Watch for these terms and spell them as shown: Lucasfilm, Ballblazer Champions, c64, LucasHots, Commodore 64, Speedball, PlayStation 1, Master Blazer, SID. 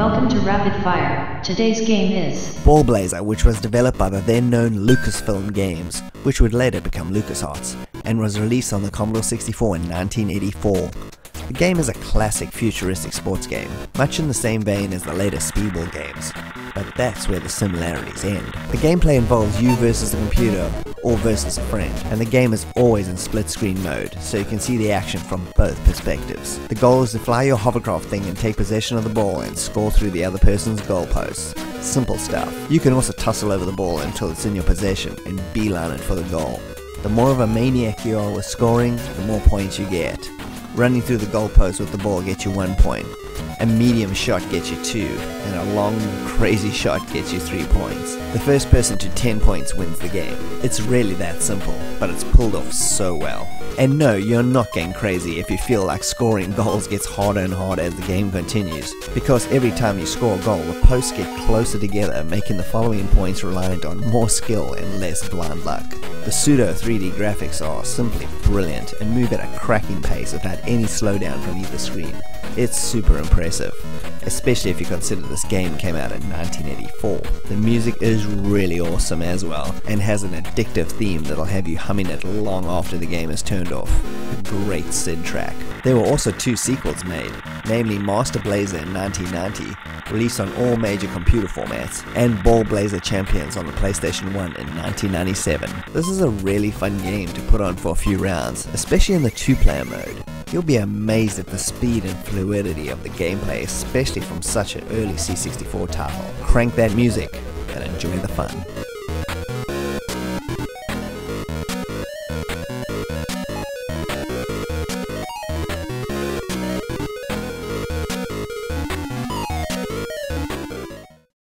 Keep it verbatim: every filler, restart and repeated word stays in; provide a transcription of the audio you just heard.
Welcome to Rapid Fire. Today's game is Ballblazer, which was developed by the then known Lucasfilm Games, which would later become LucasHots, and was released on the Commodore sixty-four in nineteen eighty-four. The game is a classic futuristic sports game, much in the same vein as the later Speedball games, but that's where the similarities end. The gameplay involves you versus the computer, or versus a friend, and the game is always in split screen mode, so you can see the action from both perspectives. The goal is to fly your hovercraft thing and take possession of the ball and score through the other person's goalposts. Simple stuff. You can also tussle over the ball until it's in your possession and beeline it for the goal. The more of a maniac you are with scoring, the more points you get. Running through the goalpost with the ball gets you one point, a medium shot gets you two, and a long crazy shot gets you three points. The first person to ten points wins the game. It's really that simple, but it's pulled off so well. And no, you're not getting crazy if you feel like scoring goals gets harder and harder as the game continues, because every time you score a goal, the posts get closer together, making the following points reliant on more skill and less blind luck. The pseudo three D graphics are simply brilliant and move at a cracking pace without any slowdown from either screen. It's super impressive, especially if you consider this game came out in nineteen eighty-four. The music is really awesome as well, and has an addictive theme that'll have you humming it long after the game is turned off. A great S I D track. There were also two sequels made, namely Master Blazer in nineteen ninety, released on all major computer formats, and Ballblazer Champions on the PlayStation one in nineteen ninety-seven. This is a really fun game to put on for a few rounds, especially in the two-player mode. You'll be amazed at the speed and fluidity of the gameplay, especially from such an early C sixty-four title. Crank that music and enjoy the fun.